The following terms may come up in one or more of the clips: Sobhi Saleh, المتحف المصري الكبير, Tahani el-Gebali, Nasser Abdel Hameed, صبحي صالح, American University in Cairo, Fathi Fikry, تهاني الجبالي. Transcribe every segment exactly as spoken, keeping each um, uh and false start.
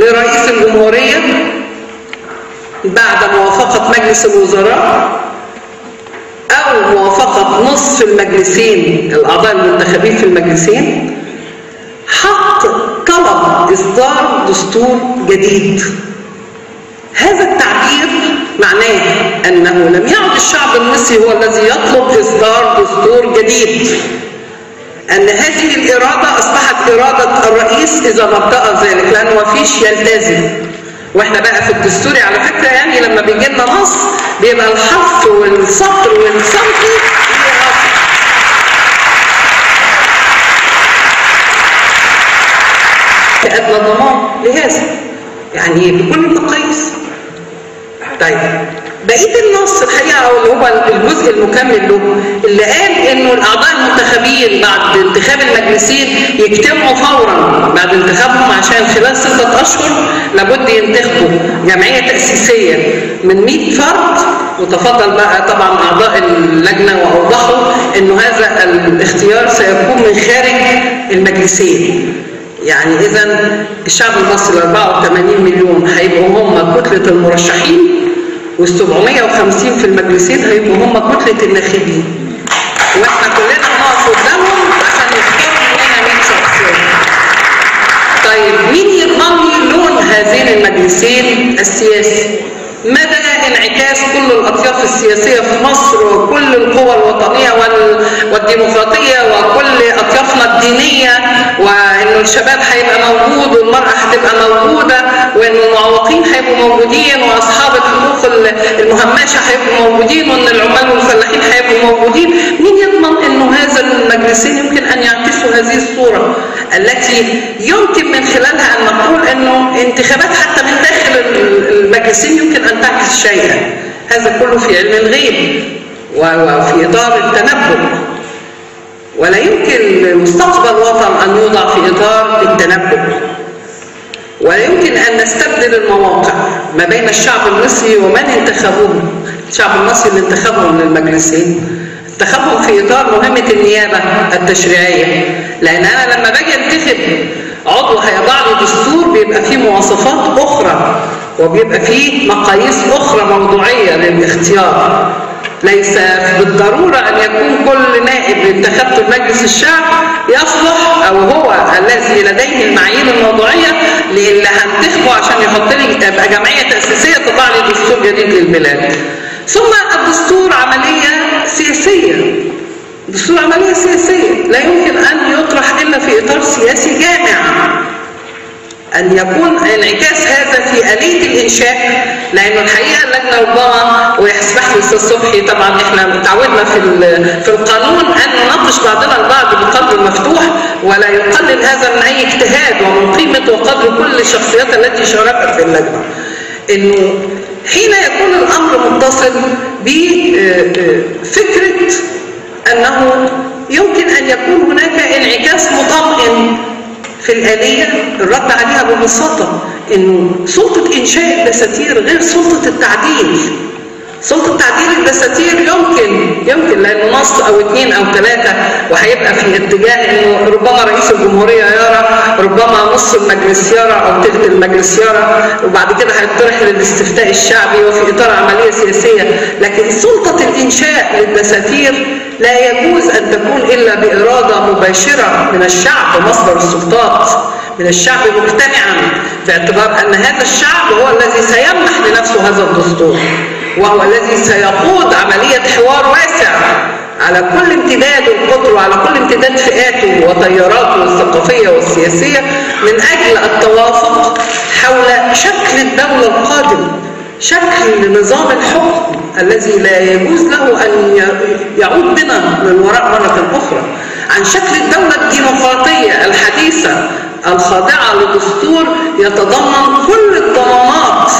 لرئيس الجمهورية بعد موافقة مجلس الوزراء أو موافقة نصف المجلسين الأعضاء المنتخبين في المجلسين حق طلب إصدار دستور جديد. هذا التعبير معناه أنه لم يعد الشعب المصري هو الذي يطلب إصدار دستور جديد، أن هذه الإرادة أصبحت إرادة الرئيس إذا ما ارتأى ذلك، لأن ما فيش يلتزم. وإحنا بقى في الدستوري على فكرة يعني لما بيجي لنا نص بيبقى الحرف والسطر والصنف أدنى ضمان لهذا، يعني بكل مقاييس. طيب بقية النص الحقيقة هو الجزء المكمل له اللي قال إنه الأعضاء المنتخبين بعد انتخاب المجلسين يجتمعوا فورا بعد انتخابهم، عشان خلال ستة أشهر لابد ينتخبوا جمعية تأسيسية من مئة فرد. وتفضل بقى طبعا أعضاء اللجنة وأوضحوا إنه هذا الاختيار سيكون من خارج المجلسين. يعني إذا الشعب المصري أربعة وثمانين مليون هيبقوا هم كتلة المرشحين، وسبعمية وخمسين في المجلسين هيبقوا هم كتلة الناخبين، واحنا كلنا هنقف قدامهم عشان نختار مننا مئة شخصية. طيب مين يضمن لي لون هذين المجلسين السياسي؟ مدى انعكاس كل الاطياف السياسيه في مصر وكل القوى الوطنيه والديمقراطيه وكل اطيافنا الدينيه، وانه الشباب هيبقى موجود والمراه هتبقى موجوده، وان المعوقين هيبقوا موجودين واصحاب الحقوق المهمشه هيبقوا موجودين، وان العمال والفلاحين هيبقوا موجودين. مين يضمن انه هذا المجلسين يمكن ان يعكسوا هذه الصوره التي يمكن من خلالها ان نقول انه انتخابات حتى من داخل المجلسين يمكن ان تعكس شيئا؟ هذا كله في علم الغيب وفي اطار التنبؤ، ولا يمكن مستقبل الوطن ان يوضع في اطار التنبؤ، ولا يمكن ان نستبدل المواقع ما بين الشعب المصري ومن انتخبوه. الشعب المصري اللي انتخبهم للمجلسين انتخبهم في اطار مهمه النيابه التشريعيه، لان انا لما باجي انتخب عضو هيضع لي دستور بيبقى فيه مواصفات اخرى وبيبقى فيه مقاييس اخرى موضوعيه للاختيار. ليس بالضروره ان يكون كل نائب انتخبته بمجلس الشعب يصلح او هو الذي لديه المعايير الموضوعيه اللي هنتخبه عشان يحط لي ابقى جمعيه تاسيسيه تضع لي دستور جديد للبلاد. ثم الدستور عمليه سياسيه. الدستور عمليه سياسيه، لا يمكن ان يطرح الا في اطار سياسي جامع. أن يكون انعكاس هذا في آلية الإنشاء، لأنه الحقيقة اللجنة والضمان ويسمح لي الأستاذ صبحي، طبعًا إحنا تعودنا في في القانون أن نناقش بعضنا البعض بقدر مفتوح، ولا يقلل هذا من أي اجتهاد ومن قيمة وقدر كل الشخصيات التي شاركت في اللجنة. إنه حين يكون الأمر متصل بفكرة أنه يمكن أن يكون هناك انعكاس مطمئن في الآلية الرد عليها ببساطة، إنه سلطة إنشاء الدساتير غير سلطة التعديل. سلطة تعديل الدساتير يمكن يمكن لأنه نص أو اثنين أو ثلاثة وهيبقى في اتجاه إنه ربما رئيس الجمهورية يرى، ربما نص المجلس يرى أو ثلث المجلس يرى، وبعد كده هيطرح للاستفتاء الشعبي وفي إطار عملية سياسية. لكن سلطة الإنشاء للدساتير لا يجوز أن تكون إلا بإرادة مباشرة من الشعب، مصدر السلطات من الشعب، مقتنعا باعتبار أن هذا الشعب هو الذي سيمنح لنفسه هذا الدستور، وهو الذي سيقود عملية حوار واسع على كل امتداد القدر وعلى كل امتداد فئاته وتياراته الثقافية والسياسية من أجل التوافق حول شكل الدولة القادم، شكل نظام الحكم الذي لا يجوز له أن يعود بنا للوراء مرة أخرى، عن شكل الدولة الديمقراطية الحديثة الخاضعة لدستور يتضمن كل الضمانات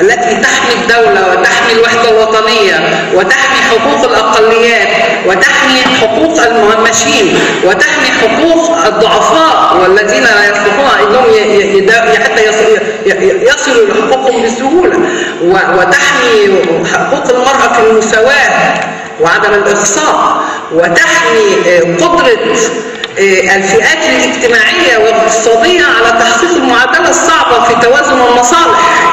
التي تحمي الدولة وتحمي الوحدة الوطنية وتحمي حقوق الأقليات وتحمي حقوق المهمشين وتحمي حقوق الضعفاء والذين لا يستطيعون أنهم حتى يصلوا لحقوقهم بسهولة، وتحمي حقوق المرأة في المساواة وعدم الإخصاء، وتحمي قدرة الفئات الاجتماعية والاقتصادية على تحقيق المعادلة الصعبة في توازن المصالح،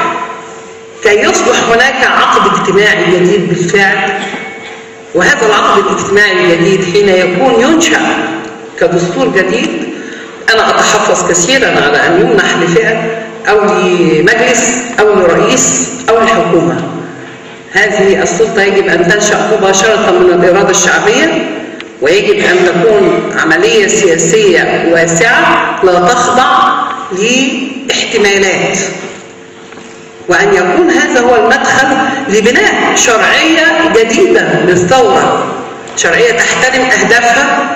كي يصبح هناك عقد اجتماعي جديد بالفعل. وهذا العقد الاجتماعي الجديد حين يكون ينشأ كدستور جديد، أنا أتحفظ كثيرا على أن يمنح لفئة أو لمجلس أو لرئيس أو لحكومة. هذه السلطة يجب أن تنشأ مباشرة من الإرادة الشعبية، ويجب أن تكون عملية سياسية واسعة لا تخضع لاحتمالات، وأن يكون هذا هو المدخل لبناء شرعية جديدة للثورة، شرعية تحترم أهدافها،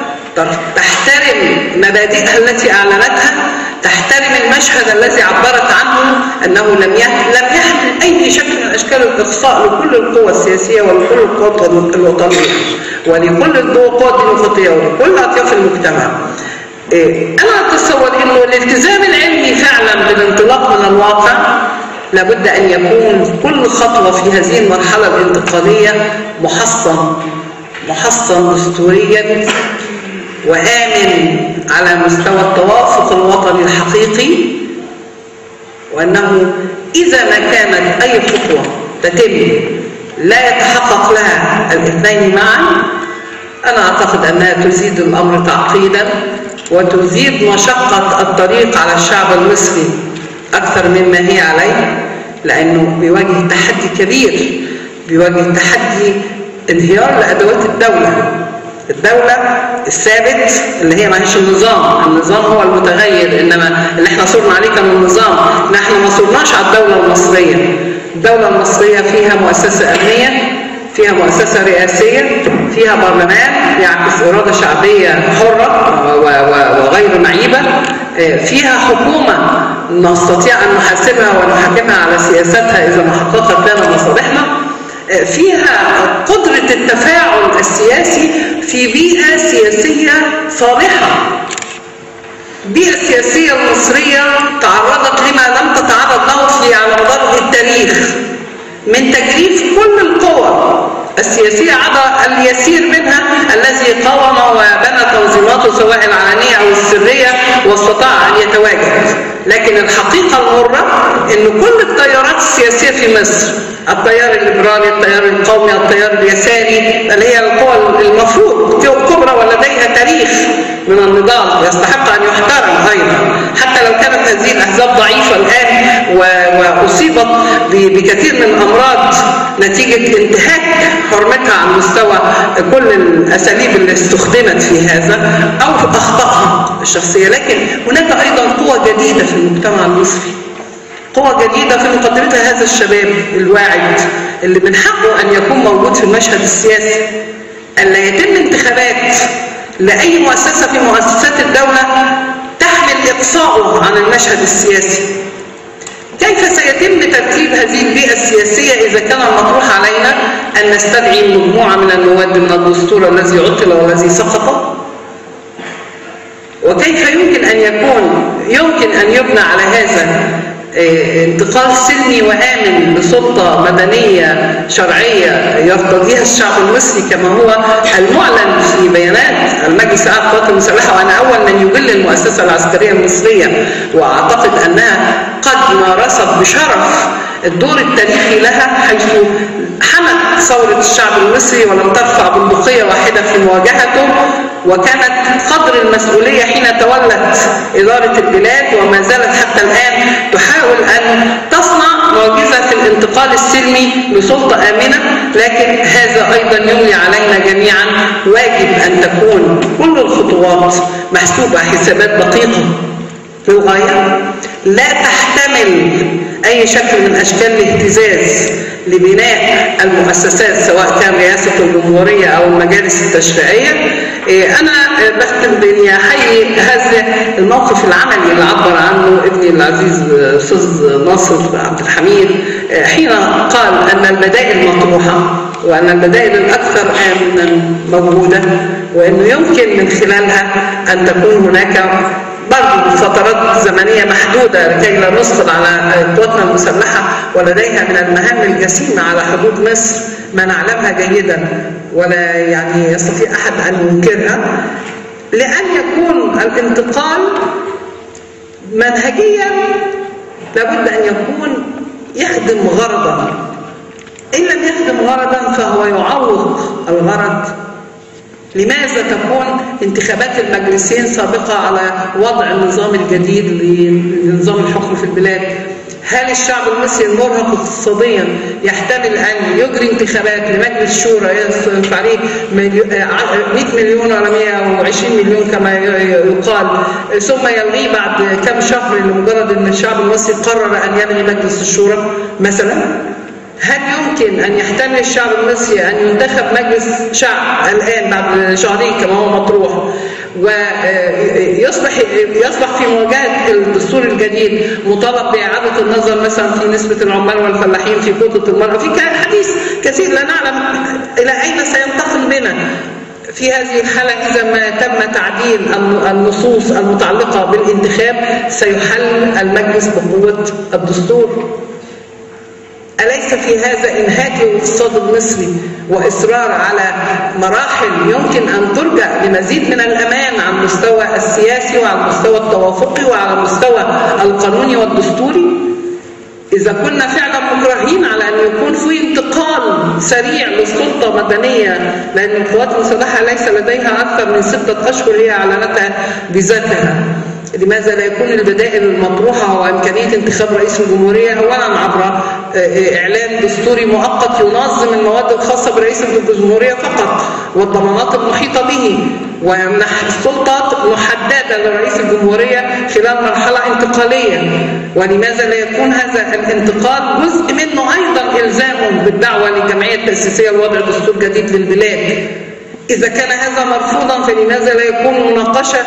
تحترم مبادئها التي أعلنتها، تحترم المشهد الذي عبرت عنه أنه لم لم يحمل أي شكل من أشكال الإقصاء لكل القوى السياسية ولكل القوى الوطنية ولكل القوى الديمقراطية ولكل أطياف المجتمع. أنا أتصور أنه الالتزام العلمي فعلا بالانطلاق من الواقع لابد أن يكون كل خطوة في هذه المرحلة الانتقالية محصن محصن دستوريا وآمن على مستوى التوافق الوطني الحقيقي، وأنه إذا ما كانت أي خطوة تتم لا يتحقق لها الاثنين معا، أنا أعتقد أنها تزيد الأمر تعقيدا وتزيد مشقة الطريق على الشعب المصري أكثر مما هي عليه، لأنه بيواجه تحدي كبير، بيواجه تحدي انهيار لأدوات الدولة، الدولة الثابت اللي هي معيش النظام، النظام هو المتغير، إنما اللي احنا صرنا عليه كان النظام، نحن ما صرناش على الدولة المصرية. الدولة المصرية فيها مؤسسة أمنية، فيها مؤسسة رئاسية، فيها برلمان يعكس إرادة شعبية حرة وغير معيبة، فيها حكومة نستطيع أن نحاسبها ونحاكمها على سياساتها إذا ما حققت لنا مصالحنا، فيها قدرة التفاعل السياسي في بيئة سياسية صالحة. البيئة السياسية المصرية تعرضت لما لم تتعرض له في على مدار التاريخ من تجريف كل القوى السياسية عدا اليسير منها الذي قاوم وبنى تنظيماته سواء العلنية أو السرية واستطاع أن يتواجد. لكن الحقيقة المرة أن كل التيارات السياسية في مصر، التيار الليبرالي، التيار القومي، التيار اليساري، اللي هي القوى المفروض كبرى ولديها تاريخ من النضال يستحق أن يحترم أيضا، حتى لو كانت هذه الأحزاب ضعيفة الآن وأصيبت بكثير من الأمراض نتيجة انتهاك حرمتها عن مستوى كل الأساليب اللي استخدمت في هذا أو في أخطائها الشخصية. لكن هناك أيضا قوى جديدة في المجتمع المصري، قوة جديدة في مقدمتها هذا الشباب الواعد اللي من حقه أن يكون موجود في المشهد السياسي، أن لا يتم انتخابات لأي مؤسسة في مؤسسات الدولة تحمل إقصاؤه عن المشهد السياسي. كيف سيتم ترتيب هذه البيئة السياسية إذا كان المطروح علينا أن نستدعي مجموعة من المواد من الدستور الذي عطل والذي سقط؟ وكيف يمكن أن يكون يمكن أن يبنى على هذا انتقال سلمي وآمن لسلطة مدنية شرعية يرتضيها الشعب المصري كما هو المعلن في بيانات المجلس الأعلى للقوات المسلحة؟ وأنا أول من يجل المؤسسة العسكرية المصرية، وأعتقد أنها قد مارست بشرف الدور التاريخي لها حيث حمت ثورة الشعب المصري ولم ترفع بندقية واحدة في مواجهته، وكانت قدر المسؤولية حين تولت إدارة البلاد، وما زالت حتى الآن تحاول أن تصنع معجزة في الانتقال السلمي لسلطة آمنة. لكن هذا أيضا يملي علينا جميعا، واجب أن تكون كل الخطوات محسوبة حسابات دقيقة للغاية، لا تحتمل أي شكل من أشكال الاهتزاز لبناء المؤسسات سواء كان رئاسة الجمهورية أو المجالس التشريعية. أنا بختم بإني أحيي هذا الموقف العملي اللي عبر عنه ابني العزيز الأستاذ ناصر عبد الحميد حين قال أن البدائل مطروحة، وأن البدائل الأكثر آمنا موجودة، وأنه يمكن من خلالها أن تكون هناك برضو فترات زمنية محدودة لكي لا نصل على قواتنا المسلحة ولديها من المهام الجسيمة على حدود مصر ما نعلمها جيدا ولا يعني يستطيع أحد أن ينكرها. لأن يكون الانتقال منهجيا لابد أن يكون يخدم غرضا، إن لم يخدم غرضا فهو يعوض الغرض. لماذا تكون انتخابات المجلسين سابقة على وضع النظام الجديد لنظام الحكم في البلاد؟ هل الشعب المصري المرهق اقتصاديا يحتمل أن يجري انتخابات لمجلس شورى يصرف عليه مئة مليون ولا مئة وعشرين مليون كما يقال، ثم يلغيه بعد كم شهر لمجرد أن الشعب المصري قرر أن يلغي مجلس الشورى مثلا؟ هل يمكن أن يحتمل الشعب المصري أن ينتخب مجلس شعب الآن بعد شهرين كما هو مطروح ويصبح يصبح في مواجهة الدستور الجديد مطالب بإعادة النظر مثلا في نسبة العمال والفلاحين، في كوطة المرأة، في حديث كثير لا نعلم إلى أين سينتقل بنا في هذه الحالة؟ إذا ما تم تعديل النصوص المتعلقة بالانتخاب سيحل المجلس بقوة الدستور. أليس في هذا إنهاك للاقتصاد المصري وإصرار على مراحل يمكن أن ترجع لمزيد من الأمان على المستوى السياسي وعلى المستوى التوافقي وعلى المستوى القانوني والدستوري؟ إذا كنا فعلا مكرهين على أن يكون في انتقال سريع لسلطة مدنية، لأن القوات المسلحة ليس لديها أكثر من ستة أشهر هي أعلنتها بذاتها، لماذا لا يكون البدائل المطروحة وإمكانية انتخاب رئيس الجمهورية أولا عبر إعلان دستوري مؤقت ينظم المواد الخاصة برئيس الجمهورية فقط والضمانات المحيطة به، وسلطات محددة لرئيس الجمهورية خلال مرحلة انتقالية؟ ولماذا لا يكون هذا الانتقال جزء منه أيضا إلزامه بالدعوة للجمعية التأسيسية لوضع دستور جديد للبلاد؟ إذا كان هذا مرفوضا فلماذا لا يكون مناقشة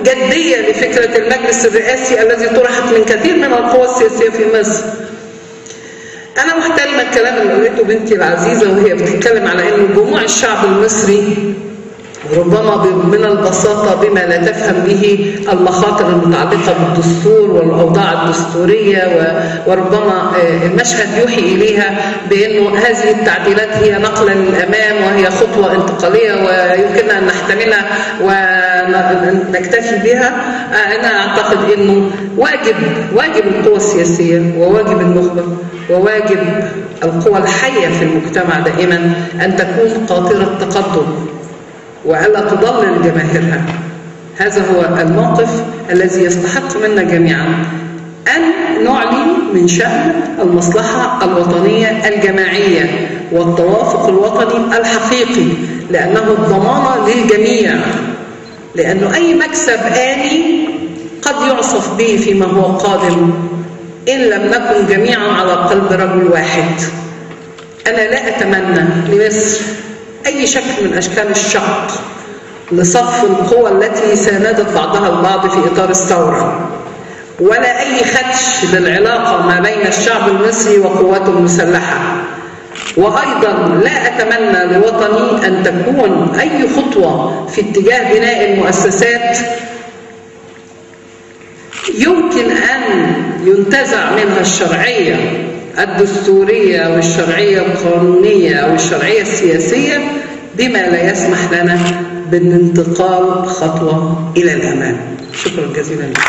جدية لفكرة المجلس الرئاسي الذي طرحت من كثير من القوى السياسية في مصر؟ أنا محترمة الكلام اللي قالته بنتي العزيزة وهي بتتكلم على إن جموع الشعب المصري ربما من البساطة بما لا تفهم به المخاطر المتعلقة بالدستور والأوضاع الدستورية، وربما المشهد يوحي إليها بأن هذه التعديلات هي نقلة للأمام وهي خطوة انتقالية ويمكننا أن نحتملها ونكتفي بها. أنا أعتقد أنه واجب واجب القوى السياسية وواجب النخبة وواجب القوى الحية في المجتمع دائما أن تكون قاطرة تقدم وألا تضلل جماهيرها. هذا هو الموقف الذي يستحق منا جميعا أن نعلن من شأن المصلحة الوطنية الجماعية والتوافق الوطني الحقيقي، لأنه الضمانة للجميع، لأنه أي مكسب آني قد يعصف به فيما هو قادم إن لم نكن جميعا على قلب رجل واحد. أنا لا أتمنى لمصر أي شكل من أشكال الشق لصف القوى التي ساندت بعضها البعض في إطار الثورة، ولا أي خدش للعلاقة ما بين الشعب المصري وقواته المسلحة، وأيضا لا أتمنى لوطني أن تكون أي خطوة في اتجاه بناء المؤسسات يمكن أن ينتزع منها الشرعية الدستورية والشرعية القانونية والشرعية السياسية بما لا يسمح لنا بالانتقال خطوة إلى الأمام. شكرا جزيلا لكم.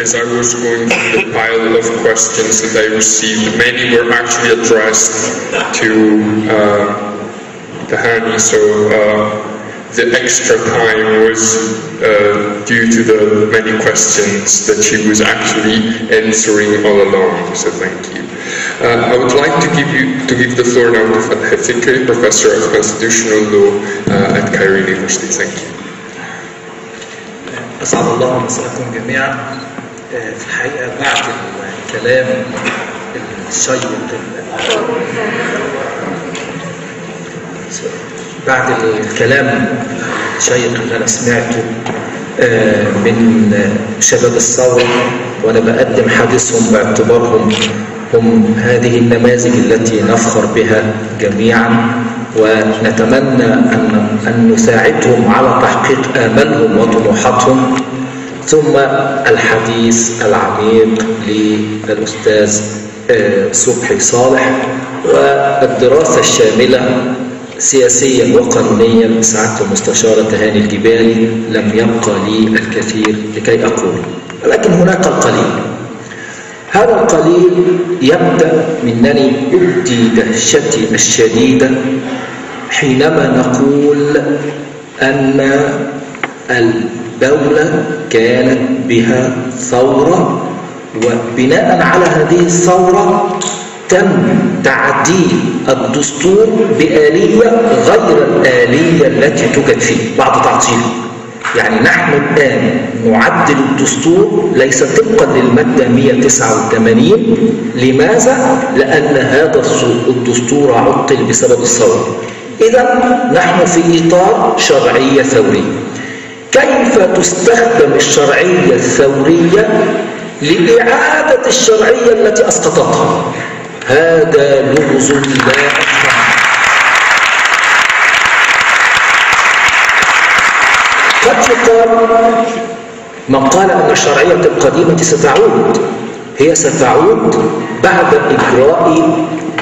As I was going through the pile of questions that I received, many were actually addressed to uh, Tahani, so uh, the extra time was uh, due to the many questions that she was actually answering all along, so thank you. Uh, I would like to give you to give the floor now to Fathi Fikry, Professor of Constitutional Law uh, at Cairo University. Thank you. أسعد الله مساءكم جميعا. في الحقيقة بعد الكلام الشيق بعد الكلام الشيق اللي أنا سمعته من شباب الثورة وأنا بقدم حديثهم باعتبارهم هم هذه النماذج التي نفخر بها جميعا ونتمنى أن, أن نساعدهم على تحقيق آمالهم وطموحاتهم. ثم الحديث العميق للأستاذ صبحي صالح والدراسة الشاملة سياسيا وقانونيا. سعادة المستشارة تهاني الجبالي، لم يبقى لي الكثير لكي أقول، ولكن هناك القليل. هذا القليل يبدأ منني أبدي دهشتي الشديدة حينما نقول أن الدولة كانت بها ثورة، وبناء على هذه الثورة تم تعديل الدستور بآلية غير الآلية التي توجد فيه بعد تعطيله. يعني نحن الآن نعدل الدستور ليس طبقا للمادة مئة وتسعة وثمانين. لماذا؟ لأن هذا الدستور عطل بسبب الثورة. إذا نحن في إطار شرعية ثورية. كيف تستخدم الشرعية الثورية لإعادة الشرعية التي أسقطتها؟ هذا لغز لا أفهم. قد يقال من قال أن الشرعية القديمة ستعود، هي ستعود بعد إجراء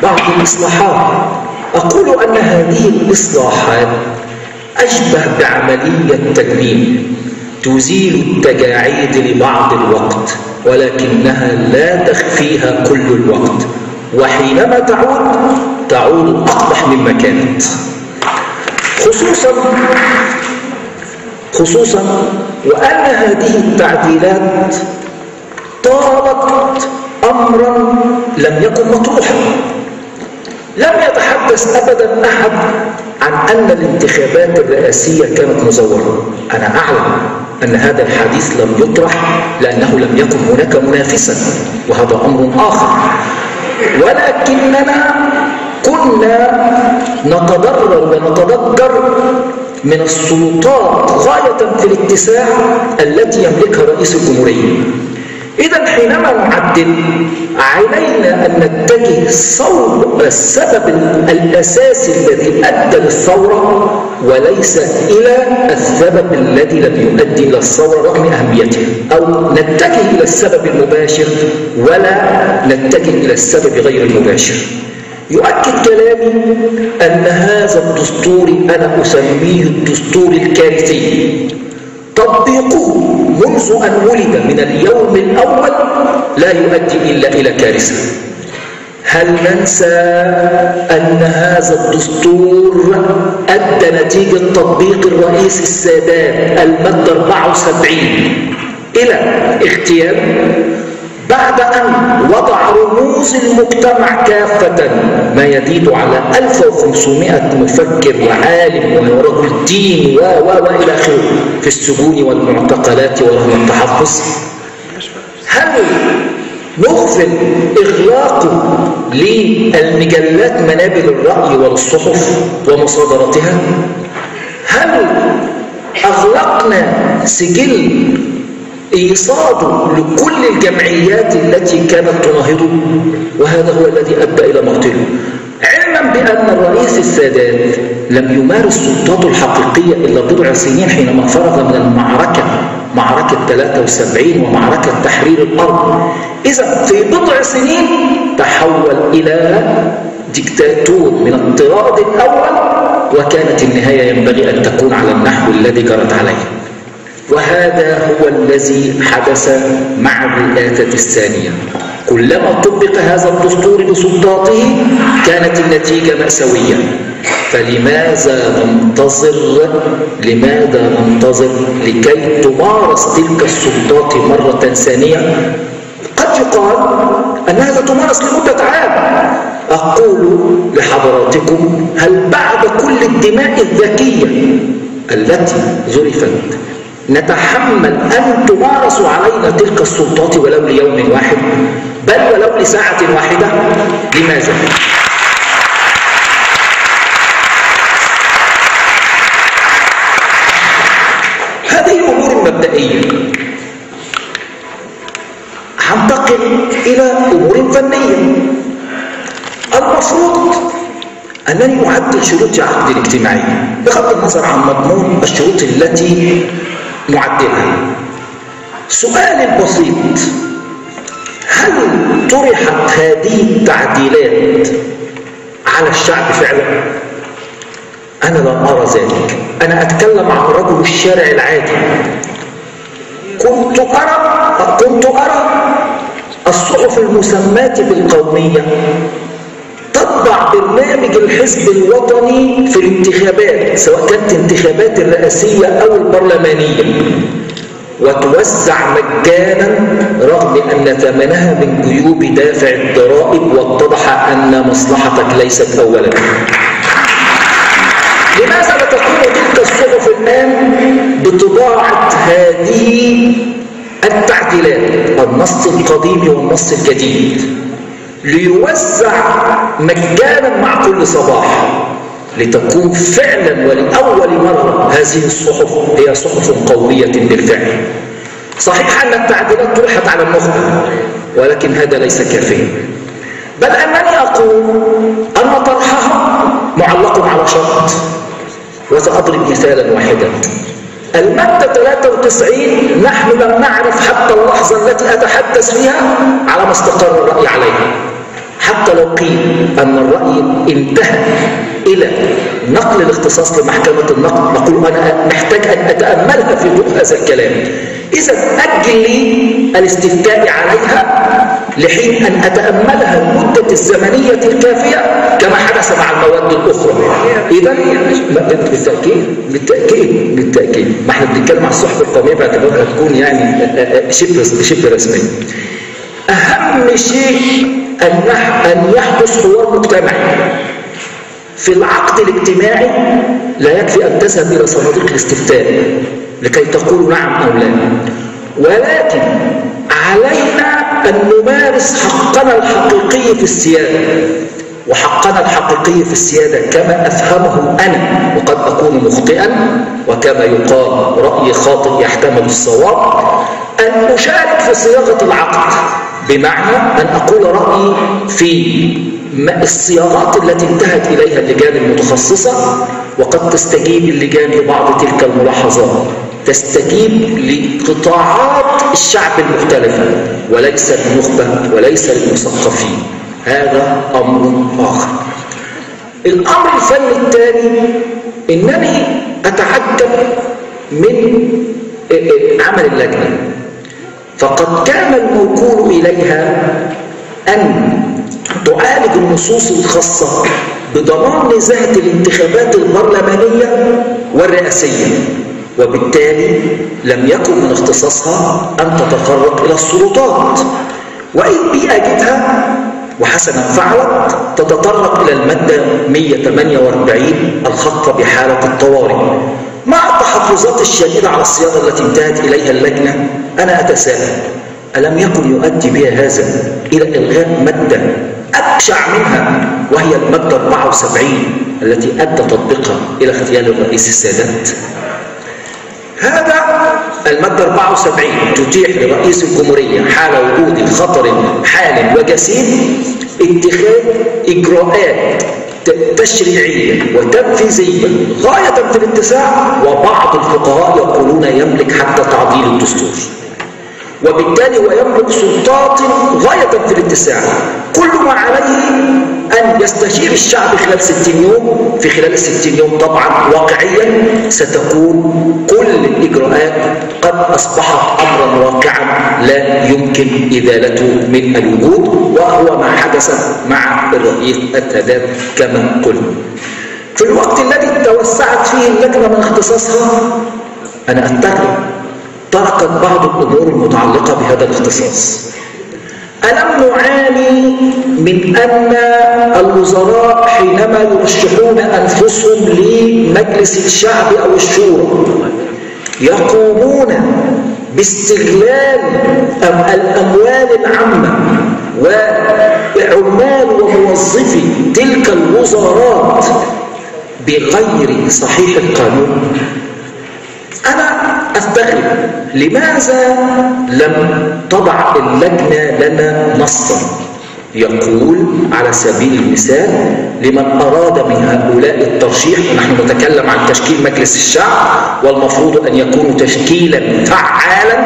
بعض الإصلاحات. أقول أن هذه الإصلاحات أشبه بعملية تجميل، تزيل التجاعيد لبعض الوقت ولكنها لا تخفيها كل الوقت، وحينما تعود تعود أقبح مما كانت، خصوصا خصوصا وأن هذه التعديلات طالت أمرا لم يكن مطروحا. لم يتحدث أبدا أحد عن أن الانتخابات الرئاسية كانت مزورة. أنا أعلم أن هذا الحديث لم يطرح لأنه لم يكن هناك منافسا، وهذا أمر آخر، ولكننا كنا نتضرر ونتضجر من السلطات غاية في الاتساع التي يملكها رئيس الجمهورية. إذا حينما نعدل علينا أن نتجه صوب السبب الأساسي الذي أدى للثورة وليس إلى السبب الذي لم يؤدي إلى الثورة رغم أهميته، أو نتجه إلى السبب المباشر ولا نتجه إلى السبب غير المباشر. يؤكد كلامي أن هذا الدستور أنا أسميه الدستور الكارثي. تطبيقه منذ أن ولد من اليوم الأول لا يؤدي إلا إلى كارثة. هل ننسى أن هذا الدستور أدى نتيجة تطبيق الرئيس السادات المادة أربعة وسبعين إلى اغتيال بعد أن وضع رموز المجتمع كافة ما يزيد على ألف وخمسمائة مفكر وعالم ورجل دين و و إلى آخره في السجون والمعتقلات ورهن التحفظ؟ هل نغفل إغلاقه للمجلات منابر الرأي والصحف ومصادرتها؟ هل أغلقنا سجل إيصاده لكل الجمعيات التي كانت تناهضه، وهذا هو الذي أدى إلى مقتله، علما بأن الرئيس السادات لم يمارس سلطاته الحقيقية إلا بضع سنين حينما فرغ من المعركة، معركة ثلاثة وسبعين ومعركة تحرير الأرض. إذا في بضع سنين تحول إلى ديكتاتور من الطراز الأول، وكانت النهاية ينبغي أن تكون على النحو الذي جرت عليه، وهذا هو الذي حدث مع الرئاسة الثانية. كلما طبق هذا الدستور بسلطاته كانت النتيجة مأساوية. فلماذا ننتظر لماذا ننتظر لكي تمارس تلك السلطات مرة ثانية؟ قد يقال أن هذا تمارس لمدة عام. أقول لحضراتكم، هل بعد كل الدماء الذكية التي ذرفت نتحمل أن تمارس علينا تلك السلطات ولو ليوم واحد، بل ولو لساعة واحدة؟ لماذا؟ هذه الأمور المبدئية. هنتقل إلى أمور فنية. المفروض أنني أعدل شروط عقد اجتماعي بغض النظر عن مضمون الشروط التي معدلها. سؤال البسيط: هل طرحت هذه التعديلات على الشعب فعلا؟ أنا لا أرى ذلك. أنا أتكلم عن رجل الشارع العادي. كنت أرى كنت أرى الصحف المسماة بالقومية تطبع برنامج الحزب الوطني في الانتخابات، سواء كانت الانتخابات الرئاسية أو البرلمانية، وتوزع مجانا رغم أن ثمنها من جيوب دافع الضرائب، واتضح أن مصلحتك ليست أولا. لماذا لا تقوم تلك الصحف الآن بطباعة هذه التعديلات، النص القديم والنص الجديد، ليوزع مجانا مع كل صباح، لتكون فعلا ولأول مرة هذه الصحف هي صحف قومية بالفعل؟ صحيح أن التعديلات طرحت على النخبة، ولكن هذا ليس كافيا، بل أنني أقول أن طرحها معلق على شرط. وسأضرب مثالا واحدا: المادة ثلاثة وتسعين نحن لم نعرف حتى اللحظة التي أتحدث فيها على ما استقر الرأي عليها. حتى لو قيل أن الرأي انتهى إلى نقل الاختصاص لمحكمة النقد، نقول أنا محتاج أن أتأملها في ضوء هذا الكلام. إذا أجل لي الاستفتاء عليها لحين أن أتأملها المدة الزمنية الكافية كما حدث مع المواد الأخرى. إذا بالتأكيد بالتأكيد بالتأكيد ما احنا بنتكلم عن الصحف القومية باعتبارها تكون يعني شبه رسمية. أهم شيء أن يحدث حوار مجتمعي. في العقد الاجتماعي لا يكفي أن تذهب إلى صناديق الاستفتاء لكي تقول نعم أو لا، ولكن علينا أن نمارس حقنا الحقيقي في السيادة. وحقنا الحقيقي في السيادة كما أفهمه أنا، وقد أكون مخطئا، وكما يقال رأي خاطئ يحتمل الصواب، أن أشارك في صياغة العقد، بمعنى أن أقول رأيي في الصياغات التي انتهت إليها اللجان المتخصصة. وقد تستجيب اللجان لبعض تلك الملاحظات، تستجيب لقطاعات الشعب المختلفة وليس النخبة وليس المثقفين. هذا أمر آخر. الأمر الفني الثاني: إنني أتعجب من عمل اللجنة. فقد كان الموكول إليها أن تعالج النصوص الخاصة بضمان نزاهة الانتخابات البرلمانية والرئاسية، وبالتالي لم يكن من اختصاصها أن تتطرق إلى السلطات، وإن بأجتها وحسنا فعلت تتطرق إلى المادة مئة وثمانية وأربعين الخاصة بحالة الطوارئ. مع التحفظات الشديدة على الصياغة التي انتهت إليها اللجنة، أنا أتساءل: ألم يكن يؤدي بها هذا إلى إلغاء مادة أبشع منها، وهي المادة أربعة وسبعين التي أدى تطبيقها إلى اغتيال الرئيس السادات؟ هذا المادة أربعة وسبعين تتيح لرئيس الجمهورية حال وجود خطر حال وجسيم اتخاذ إجراءات تشريعية وتنفيذية غاية في الاتساع، وبعض الفقهاء يقولون يملك حتى تعديل الدستور، وبالتالي ويملك سلطات غاية في الاتساع. كل ما عليه أن يستشير الشعب خلال ستين يوم. في خلال ستين يوم طبعا واقعيا ستكون كل الإجراءات قد أصبحت أمرا واقعا لا يمكن إزالته من الوجود، وهو ما حدث مع الرئيس السادات كما قلنا. في الوقت الذي توسعت فيه اللجنة من اختصاصها، أنا أتكلم تركت بعض الأمور المتعلقة بهذا الاختصاص. ألم نعاني من أن الوزراء حينما يرشحون أنفسهم لمجلس الشعب أو الشورى يقومون باستغلال الأموال العامة، وعمال وموظفي تلك الوزارات بغير صحيح القانون؟ أنا أستغرب لماذا لم تضع اللجنة لنا نصا يقول على سبيل المثال لمن أراد من هؤلاء الترشيح، ونحن نتكلم عن تشكيل مجلس الشعب، والمفروض أن يكون تشكيلا فعالا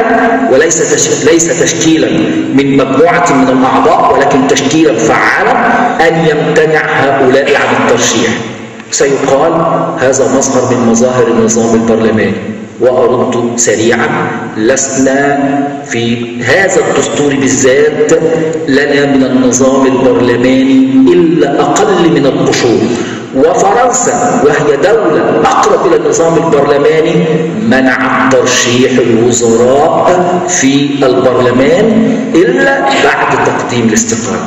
وليس تش... ليس تشكيلا من مجموعة من الأعضاء ولكن تشكيلا فعالا، أن يمتنع هؤلاء عن الترشيح. سيقال هذا مظهر من مظاهر النظام البرلماني. وأرد سريعا، لسنا في هذا الدستور بالذات لنا من النظام البرلماني إلا أقل من القشور. وفرنسا وهي دولة أقرب إلى النظام البرلماني منعت ترشيح الوزراء في البرلمان إلا بعد تقديم الاستقالة.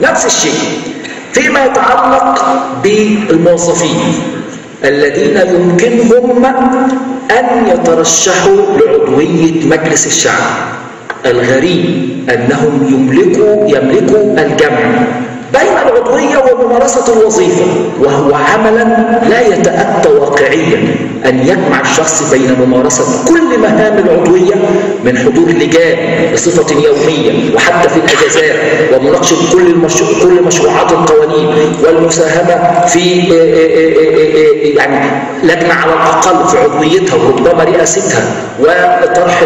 نفس الشيء فيما يتعلق بالموظفين الذين يمكنهم أن يترشحوا لعضوية مجلس الشعب. الغريب أنهم يملكوا يملكوا الجمع بين العضوية وممارسة الوظيفة، وهو عملا لا يتأتى واقعيا أن يجمع الشخص بين ممارسة كل مهام العضوية من حضور لجان بصفة يومية وحتى في الأجازات، ومناقشة كل كل مشروعات القوانين، والمساهمة في يعني لجنة على الأقل في عضويتها وربما رئاستها، وطرح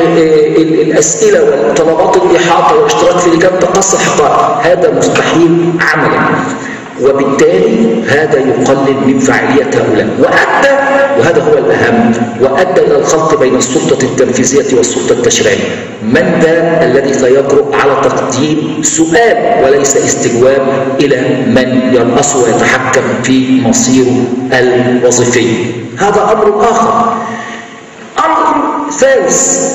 الأسئلة وطلبات الإحاطة والاشتراك في لجان تقصي الحقائق. هذا مستحيل عملا، وبالتالي هذا يقلل من فاعلية هؤلاء، وأدى، وهذا هو الأهم، وأدى إلى الخلط بين السلطة التنفيذية والسلطة التشريعية. من ذا الذي سيجرؤ على تقديم سؤال وليس استجواب إلى من يرأس ويتحكم في مصيره الوظيفي؟ هذا أمر آخر. أمر ثالث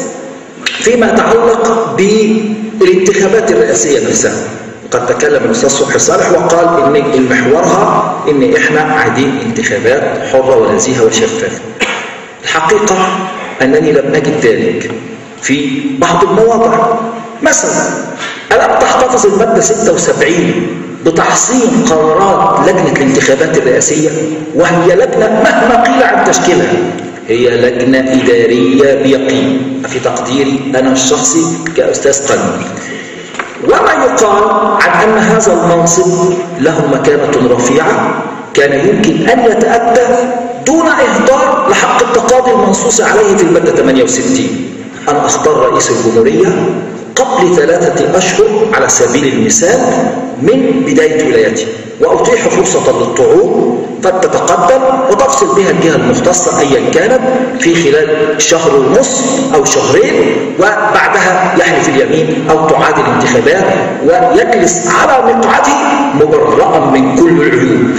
فيما يتعلق بالانتخابات الرئاسية نفسها. قد تكلم الأستاذ صبحي صالح وقال إن محورها إن إحنا عايزين انتخابات حرة ونزيهة وشفافة. الحقيقة أنني لم أجد ذلك في بعض المواضع. مثلا ألم تحتفظ المادة ستة وسبعين بتحصين قرارات لجنة الانتخابات الرئاسية، وهي لجنة مهما قيل عن تشكيلها هي لجنة إدارية بيقين في تقديري أنا الشخصي كأستاذ قانوني. وما يقال عن أن هذا المنصب له مكانة رفيعة كان يمكن أن يتأتى دون إهدار لحق التقاضي المنصوص عليه في المادة ثمانية وستين. أنا أختار رئيس الجمهورية قبل ثلاثة أشهر على سبيل المثال من بداية ولايتي، وأتيح فرصة للطعون فتتقدم وتفصل بها الجهة المختصة أيا كانت في خلال شهر ونصف أو شهرين، وبعدها يحلف اليمين أو تعاد الانتخابات ويجلس على مقعده مبرأ من كل العيوب.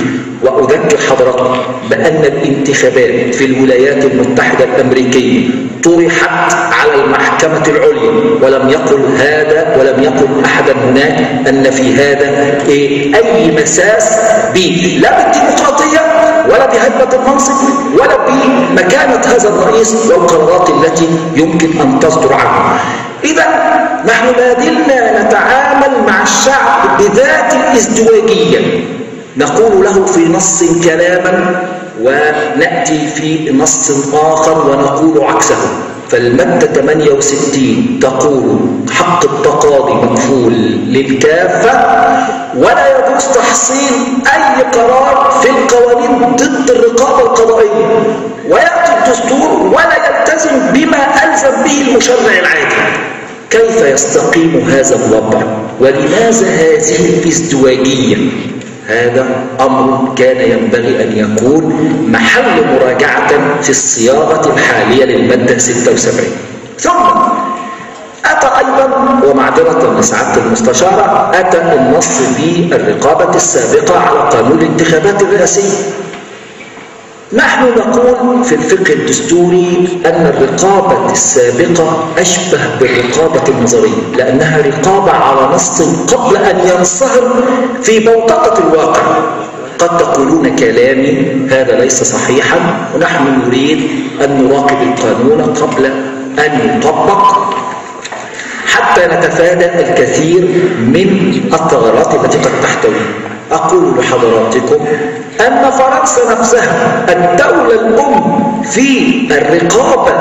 وأذكر حضراتكم بأن الانتخابات في الولايات المتحدة الأمريكية طرحت على المحكمة العليا، ولم يقل هذا ولم يقل أحد هناك أن في هذا أي مساس بي، لا بالديمقراطية ولا بهيبة المنصب ولا بمكانة هذا الرئيس والقرارات التي يمكن أن تصدر عنه. إذا نحن ما زلنا نتعامل مع الشعب بذات الازدواجية، نقول له في نص كلاما ونأتي في نص آخر ونقول عكسه. فالمادة ثمانية وستين تقول حق التقاضي مكفول للكافة، ولا يجوز تحصيل أي قرار في القوانين ضد الرقابة القضائية، ويأتي الدستور ولا يلتزم بما ألزم به المشرع العادي. كيف يستقيم هذا الوضع؟ ولماذا هذه الازدواجية؟ هذا أمر كان ينبغي أن يكون محل مراجعة في الصياغة الحالية للمادة ستة وسبعين. ثم أتى أيضا، ومعذرة من سعادة المستشارة، أتى النص بالرقابة السابقة على قانون الانتخابات الرئاسية. نحن نقول في الفقه الدستوري أن الرقابة السابقة أشبه بالرقابة النظرية، لأنها رقابة على نص قبل أن ينصهر في بوتقة الواقع. قد تقولون كلامي هذا ليس صحيحا، ونحن نريد أن نراقب القانون قبل أن يطبق حتى نتفادى الكثير من الثغرات التي قد تحتويه. أقول لحضراتكم أن فرنسا نفسها الدولة الأم في الرقابة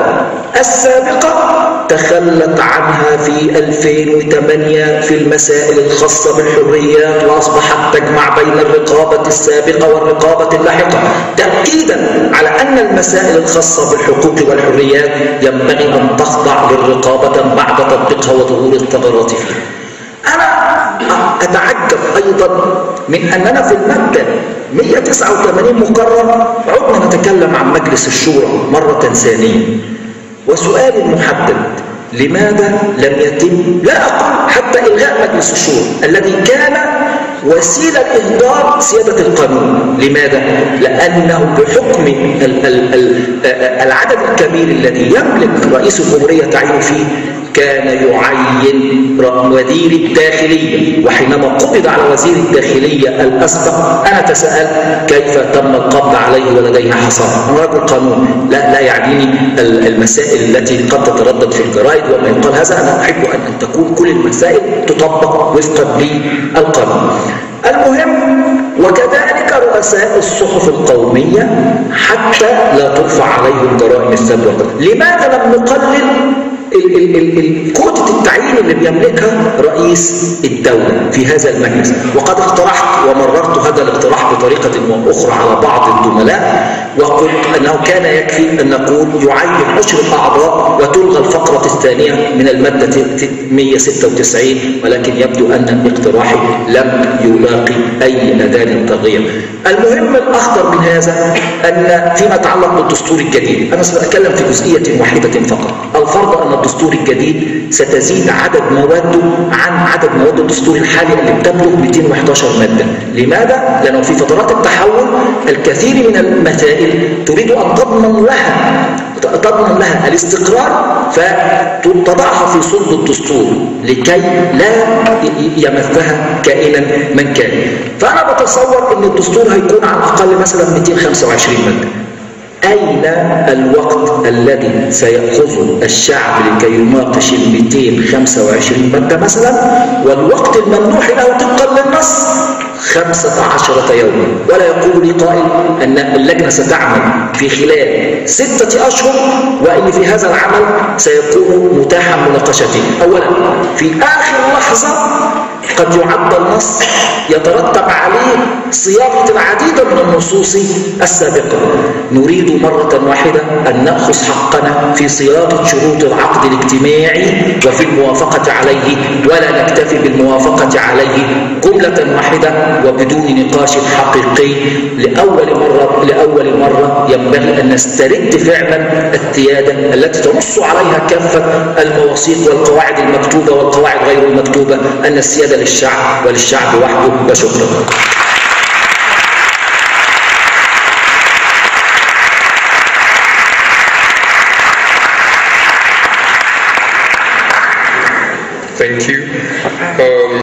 السابقة تخلت عنها في ألفين وثمانية في المسائل الخاصة بالحريات، وأصبحت تجمع بين الرقابة السابقة والرقابة اللاحقة، تأكيدا على أن المسائل الخاصة بالحقوق والحريات ينبغي أن تخضع للرقابة بعد تطبيقها وظهور الثغرات فيها. أنا أتعجب أيضا من أننا في المادة مئة وتسعة وثمانين مقرر عدنا نتكلم عن مجلس الشورى مرة ثانية، وسؤالي المحدد لماذا لم يتم لا أقل حتى إلغاء مجلس الشورى الذي كان وسيلة إهدار سيادة القانون؟ لماذا؟ لأنه بحكم ال ال ال العدد الكبير الذي يملك رئيس الجمهورية تعيين فيه كان يعين وزير الداخلية، وحينما قبض على وزير الداخلية الأسبق أنا تساءلت كيف تم القبض عليه ولديه حصان؟ أنا رجل قانون، لا لا يعنيني المسائل التي قد تتردد في الجرايد وما يقال هذا، أنا أحب أن تكون كل المسائل تطبق وفقا للقانون. المهم وكذلك رؤساء الصحف القومية حتى لا ترفع عليهم جرائم السابقة. لماذا لم نقلل قوة التعيين اللي بيملكها رئيس الدولة في هذا المجلس؟ وقد اقترحت ومررت هذا الاقتراح بطريقة أخرى على بعض الزملاء، وقلت أنه كان يكفي أن نقول يعين عشر الأعضاء وتلغى الفقرة الثانية من المادة مئة وستة وتسعين، ولكن يبدو أن اقتراحي لم يلاقي أي مدان تغيير. المهم الأخطر من هذا أن فيما يتعلق بالدستور الجديد، أنا سأتكلم في جزئية واحدة فقط. الفرض أن الدستور الجديد ستزيد عدد مواده عن عدد مواد الدستور الحالي اللي بتبلغ مئتين وإحدى عشر مادة. لماذا؟ لأنه في فترات التحول الكثير من المسائل تريد أن تضمن لها تضمن لها الاستقرار، فتضعها في صلب الدستور لكي لا يمثها كائنا من كان. فأنا بتصور أن الدستور هيكون على الأقل مثلا مئتين وخمسة وعشرين مادة. أين الوقت الذي سيأخذه الشعب لكي يناقش ال مئتين وخمسة وعشرين مادة مثلا؟ والوقت الممنوح له طبقا للنص خمسة عشر يوما. ولا يقول لي قائل أن اللجنة ستعمل في خلال ستة أشهر وأن في هذا العمل سيكون متاحا مناقشته. أولا في آخر لحظة قد يعد النص يترتب عليه صياغة العديد من النصوص السابقة. نريد مرة واحدة أن نأخذ حقنا في صياغة شروط العقد الاجتماعي وفي الموافقة عليه، ولا نكتفي بالموافقة عليه جملة واحدة وبدون نقاش حقيقي. لأول مرة لأول مرة ينبغي أن نسترد فعلا القيادة التي تنص عليها كافة المواثيق والقواعد المكتوبة والقواعد غير المكتوبة، أن السيادة للشعب وللشعب وحده. وشكرا. Thank you. Um...